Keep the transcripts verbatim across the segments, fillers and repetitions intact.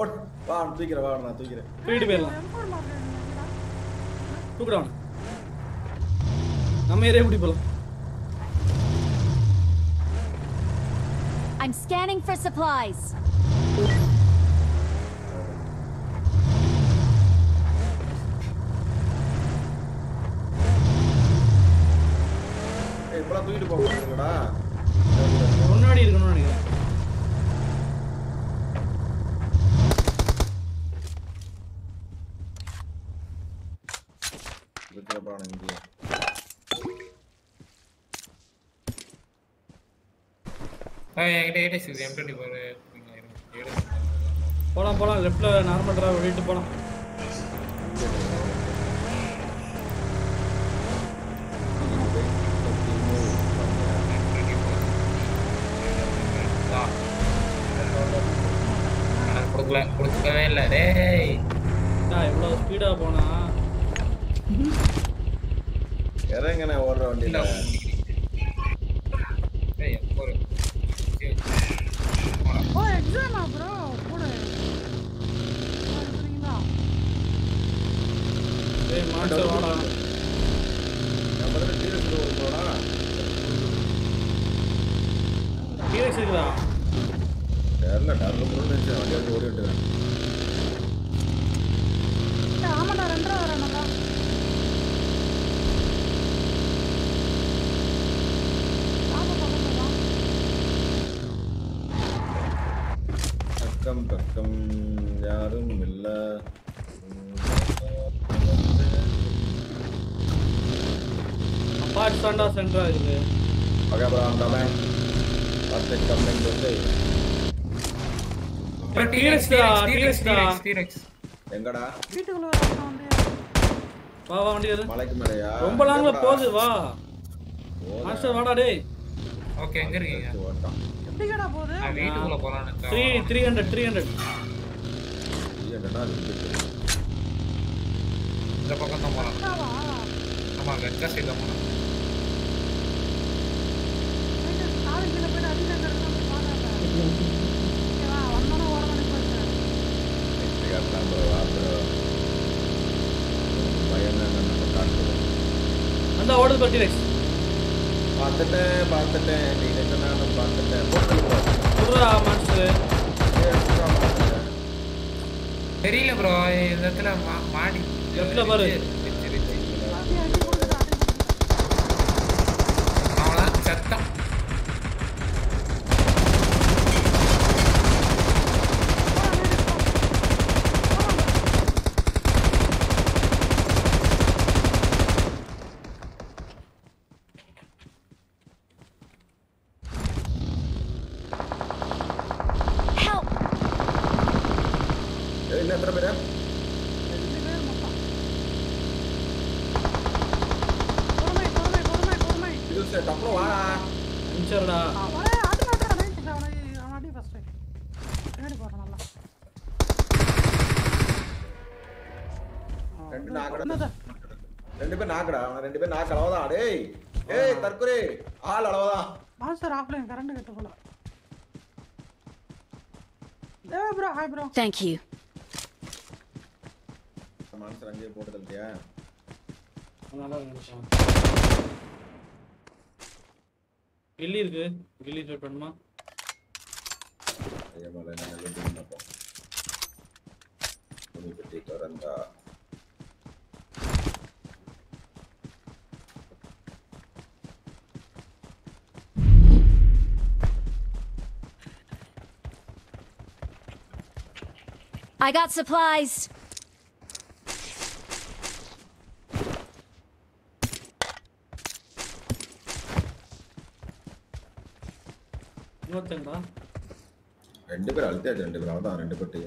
Vote வா தூக்கிற வா நான் தூக்கிற ஸ்பீட் பேர்லாம் தூக்குறான் நம்ம ஏரே இப்படி போலாம் I'm scanning for supplies ஏய் போடா தூக்கிட்டு போங்கடா முன்னாடி இருக்கணும் நினைக்கிறேன் ஏடே சிஸ் எம் twenty-four போலாம் போலாம் லெஃப்ட்ல நார்மல் டிரைவ் விட்டு போலாம் கொடுக்கல கொடுக்கவே இல்ல டேய் நான் இவ்வளவு ஸ்பீடா போனா இறங்கனே ஓடுற வண்டில ஏய் போறே ओए ड्रम आ ब्रो पूरा ए मांडो वाला नंबर तीन से बोलना ये सीधा डरला डरला पूरा नीचे वाली ओडी उठा तामना ரெண்டு வரனடா கம் கம் யாரும் இல்ல அபார்ட் சண்டா சென்ட்ரா இருக்கு ஓகே bro அந்த மேன் பச்சை கம்மிங் வந்து டீரக்ஸ் டீரக்ஸ் டீரக்ஸ் எங்கடா வீட்டுக்குள்ள வந்து வா வா வண்டி ஏறு மலைக்கு மேலயா ரொம்ப லாங்ல போகுது வா மாஸ்டர் வாடா டேய் ஓகே எங்க இருக்கீங்க எங்கடா போறே வீட்டுக்குள்ள போறானே three hundred three hundred என்னடா இது இந்த பக்கம் தான் போறான் ஆமா வெக்க சைடுல போறான் இந்த காரில போய் அடிங்க கரெக்ட்டா பாக்காத ஏவா வந்தன ஓரமணி போச்சு இந்த காரல போறாப்ரோ பயனா நம்ம காட்டுது அந்த ஓடுது பத்திரே பாத்தட்ட பாத்தட்ட நீ என்ன நானு பாத்தட்ட புறா மாஸ்டர் தெரியல bro இந்த இடத்துல மாடி லெஃப்ட்ல பாரு அவளா சத்தம் Thank you. समान से रंगे बोर्ड दलते हैं। हमारा इंसान। गिल्ली रखे, गिल्ली चोट पड़ना। ये वाले ना ये दिन ना पो। उन्हीं पे टीका रंगा। I got supplies. What the hell? Two people are already there. Two people are there. Two people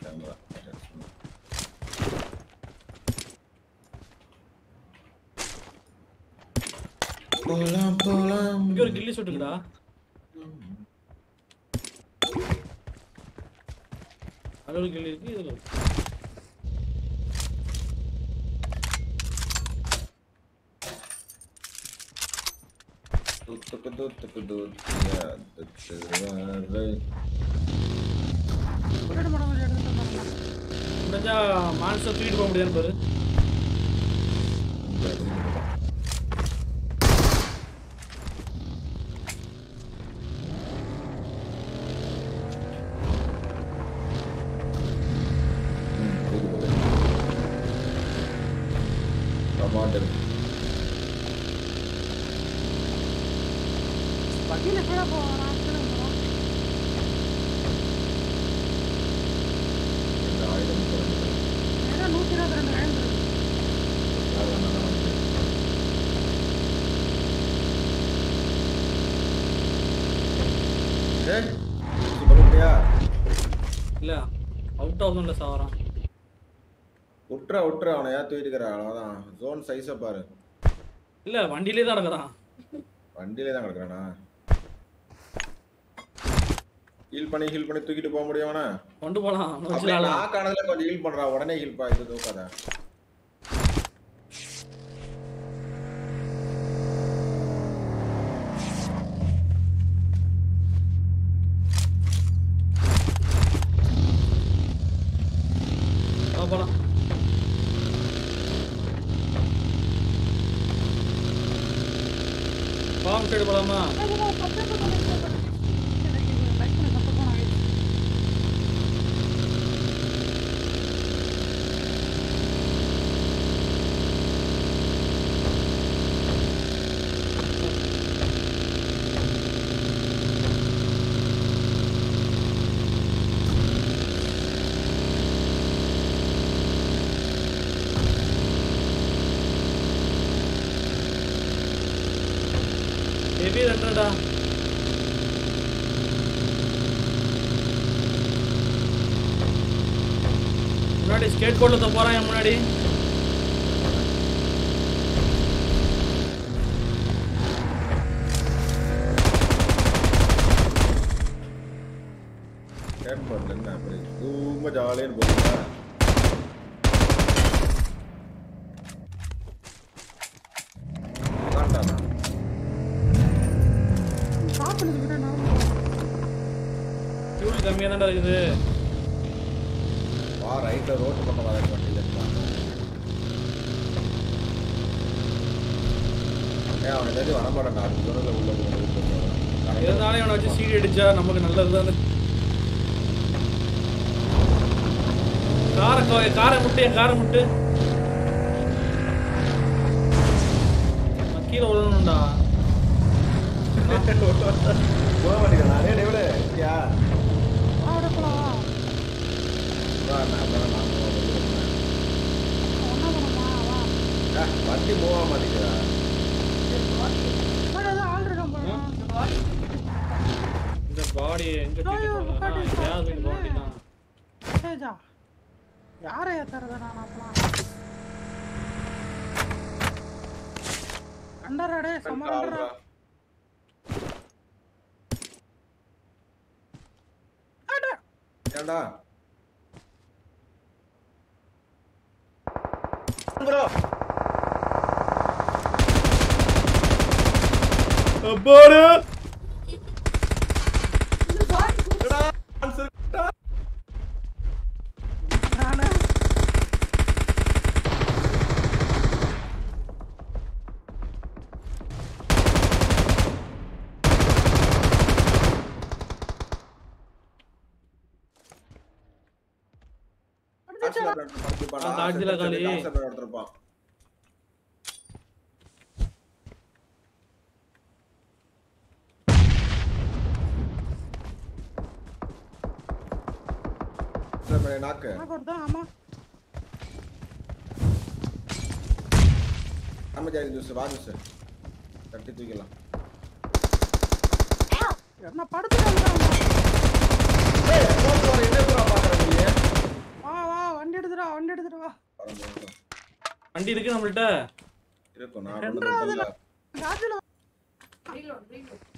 are there. Polam polam. You are killing shooting, da. अलग गिल्ली की इधर உட்ற உட்ற அவனையா தூக்கிட்டு இருக்கற அதான் ஜோன் சைஸ பாரு இல்ல வண்டியிலே தான் இருக்கறான் வண்டியிலே தான் இருக்கறானா ஹீல் பண்ணி ஹீல் பண்ணி தூக்கிட்டு போக முடியவனா கொண்டு போலாம் அப்படியே லாக் ஆனதுல கொஞ்சம் ஹீல் பண்றா உடனே ஹீல் பா இது தூக்காத Skate board to pora munadi skate board lenna apdi thumma jalen bodha kaatana kaatana vidana fuel kammiya thanda irudhu All right, the road to Kamala I I don't know what Abora answer na na adjila kali knock I got the ama ama jari dosa vaadu sir tatti thukila na paduthanga hey phone door edha pura paakradhu va va vandi edudra vandi edudra va vandi irukku nammulta irukku na kaatla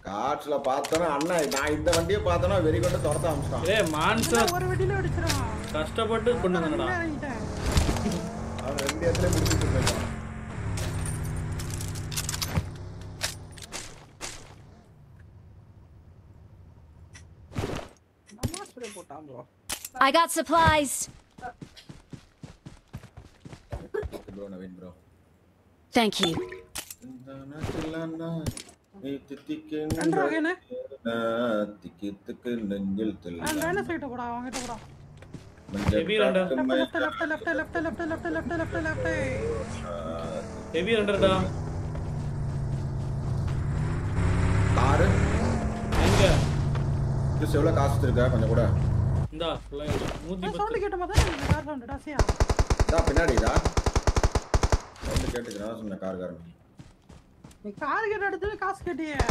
kaatla paathana anna na indha vandiye paathana veri kondu thoratha amstan hey mansa oru vedila eduthuran கஷ்டப்பட்டு கொண்டாங்கடா அவ ரெண்டு இடத்துல பிடிச்சிட்டு போயிட்டான் I got supplies. Thank you. This is cast the gap and the water. No, it's only get a mother and the car. Stop in a day. Only get the grass in the car. The car get out of the casket here. I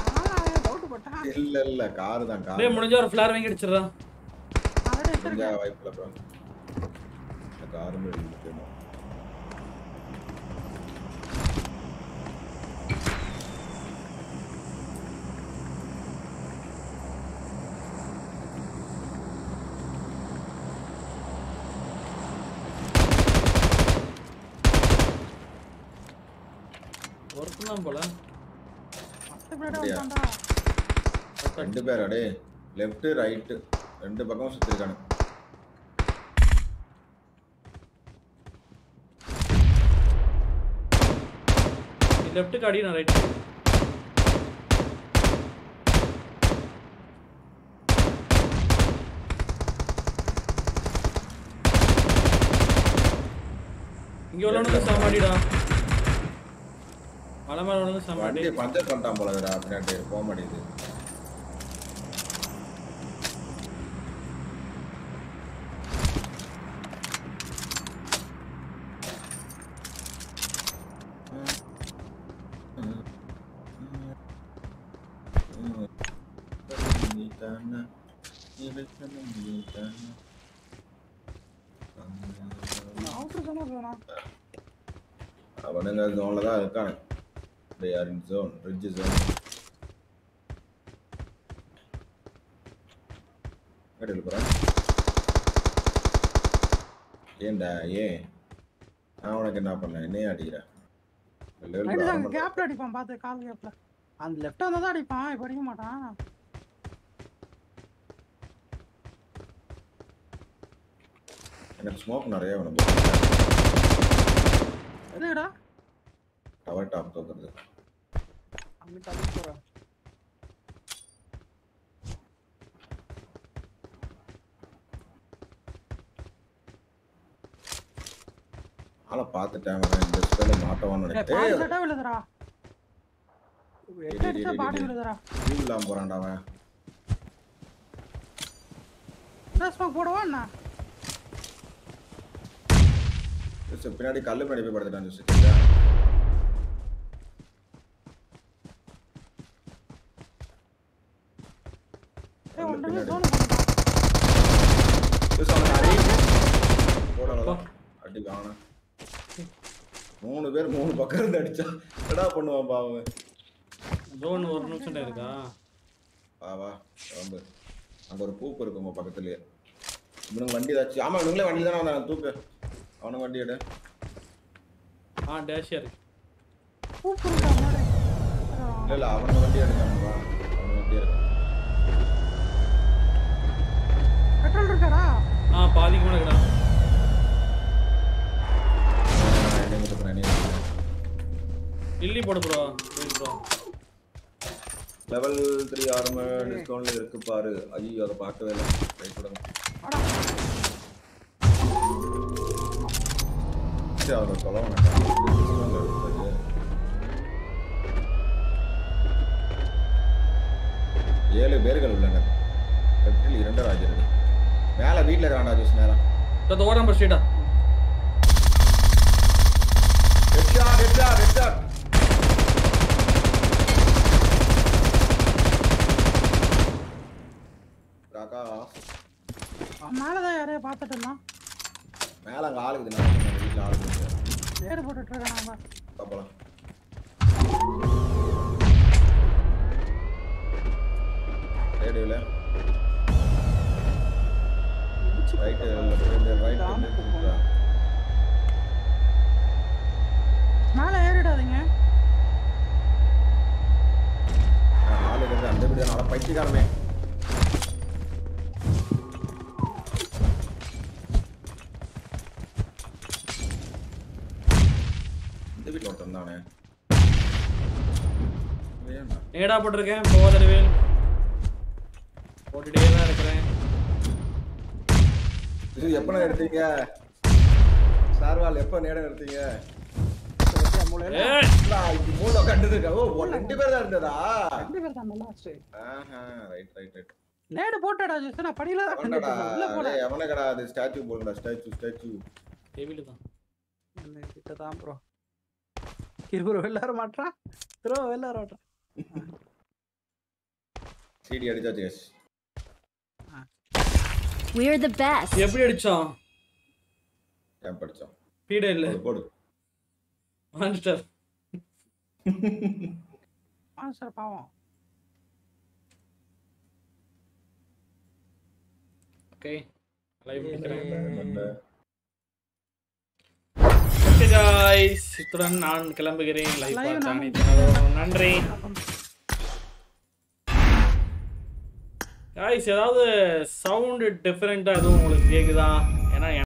don't know what happened. The car than car. They monitor flowering each other. The car will be. ரெண்டு பேர் அடே left right ரெண்டு பக்கம் சுத்திட்டாங்க left காடி நான் right இங்க உள்ளவனுக்கு சாமாடிடா அலமர வந்து சமாடி பஞ்சர் பண்ணிட்டான் போலடா அப்படியே போக மாட்டேங்குது அவனுங்க ஜோன்ல தான் இருக்கானே They are in zone, bridge zone. What is that? Yenda, yeah. I want to get up on a near deer. A little gap ready from the car gap. And left another five, but you matter. And a smoke, not even a book. Tower top to the I'm coming for I'll pass the time and just tell him not on it. Hey, I'm going to go to the party. I'm going to go to the party. I'm மூணு பக்கம் இருந்து அடிச்சா என்னடா பண்ணுவான் பாவமே zone ஒரு நிமிஷம் இருக்கா வா வா வந்து அங்க ஒரு பூப்பு இருக்குமா பக்கத்துலயே இவனுக்கு வண்டி தாச்சு ஆமா இவனுங்களே வண்டி தான வந்தாங்க தூக்கு அவன வண்டி எடு ஆ டேஷ் இருக்கு பூப்பு இருக்கா இல்ல இல்ல அவன வண்டி எடுக்காம வா அவன வண்டி இருக்கு பெட்ரோல் இருக்கடா ஆ பாதிக்கு மேல இருக்கடா Illy put bro. Level three armor discount le irukku paaru. Ayi adha paakave illa. Try podunga. Sir, adha solavana. seven pergal ullanga. Petril two raaja irukku. Mela veetla raana juice nera. Tha door number sheet ah. Headshot, headshot, headshot. மேல தான் யாரே பாத்துட்டேன்னா மேல அங்க ஆளுக்குது நான் வீட்ல ஆளுக்குது நேர் போட்டுட்டு இருக்கானே நம்ம பாப்பலாம் ஏடில ரைட் ரைட் ரைட் மேல ஏறிடாதீங்க ஆளுக்குது அந்த வீடியோ நான் பைத்தியக்காரமே நேடா போட்டுருக்கேன் போதறிவேல் போட்டுட்டே தான் இருக்கறேன். இது எப்போ எடுத்தீங்க சார்வால்? எப்போ நேடா எடுத்தீங்க? மூளைல இது மூளை கண்டுதா? ஓ ரெண்டு பேர் தான் இருந்ததா? ரெண்டு பேர் தான் லாஸ்ட். ஆஹா ரைட் ரைட் ரைட். நேடு போட்டடா ஜெஸ்னா படியில தான் கண்டுதா? உள்ள போடா. ஏய் அவனடா அது ஸ்டாச்சு போடுடா ஸ்டாச்சு ஸ்டாச்சு. டேபிள் தான். என்ன கிட்ட தான் ப்ரோ. கிறுபுற எல்லார மாட்டறா. ப்ரோ எல்லார மாட்டறா. சீடி அடிச்சாச்சு guys. We are the best. எப்படி அடிச்சோம்? கேம் அடிச்சோம். பீட இல்ல. போடு. மான்ஸ்டர் மான்ஸ்டர் பாவம். ஓகே லைவ் பண்ணிக்கிறேன். ஓகே गाइस இத்துடன் நான் கிளம்புகிறேன். லைவ் பார்த்த அனைவருக்கும் நன்றி. गाइस ஏதாவது சவுண்ட் டிஃபரண்டா எதுவும் உங்களுக்கு கேக்குதா? ஏனா